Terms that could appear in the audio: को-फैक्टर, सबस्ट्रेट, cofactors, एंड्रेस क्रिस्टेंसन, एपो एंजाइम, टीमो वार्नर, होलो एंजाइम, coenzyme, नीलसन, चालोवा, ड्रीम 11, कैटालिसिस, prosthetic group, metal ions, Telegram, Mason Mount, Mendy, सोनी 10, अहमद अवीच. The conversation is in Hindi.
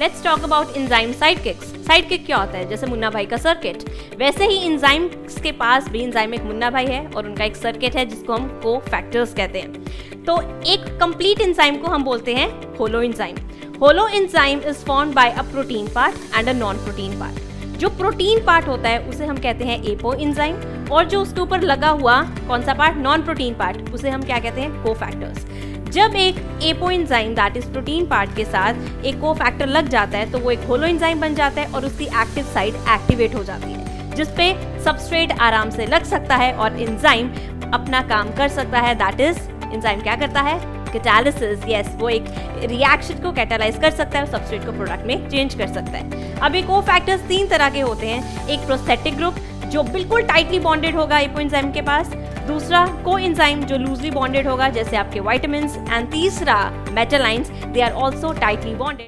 Let's talk about enzyme sidekicks. Sidekick क्या होता है? जैसे मुन्ना भाई का सर्किट, वैसे ही एंजाइम्स के पास भी एंजाइम एक मुन्ना भाई है और उनका एक सर्किट है जिसको हम को-फैक्टर्स कहते हैं। तो एक कंप्लीट एंजाइम को हम बोलते हैं होलो एंजाइम। होलो एंजाइम is formed by a protein part and a non protein part. जो प्रोटीन पार्ट होता है उसे हम कहते हैं एपो एंजाइम, और जो उसके ऊपर लगा हुआ कौन सा पार्ट, नॉन प्रोटीन पार्ट, उसे हम क्या कहते हैं, को-फैक्टर्स। जब एक एपो एंजाइम that is protein part के साथ एक को-फैक्टर लग जाता है तो वो एक होलो एंजाइम बन जाता है और उसकी एक्टिव साइट एक्टिवेट हो जाती है, जिसपे सबस्ट्रेट आराम से लग सकता है और एंजाइम अपना काम कर सकता है। दैट इज एंजाइम क्या करता है, कैटालिसिस। यस, वो एक रिएक्शन को कैटालाइज कर सकता है और सबस्ट्रेट को प्रोडक्ट में चेंज कर सकता है। अब ये को-फैक्टर्स तीन तरह के होते हैं। एक प्रोस्थेटिक ग्रुप जो बिल्कुल टाइटली बॉन्डेड होगा एपो एंजाइम के पास, दूसरा कोएंजाइम जो लूजली बॉन्डेड होगा जैसे आपके विटामिन्स, एंड तीसरा metal ions, they are also tightly bonded.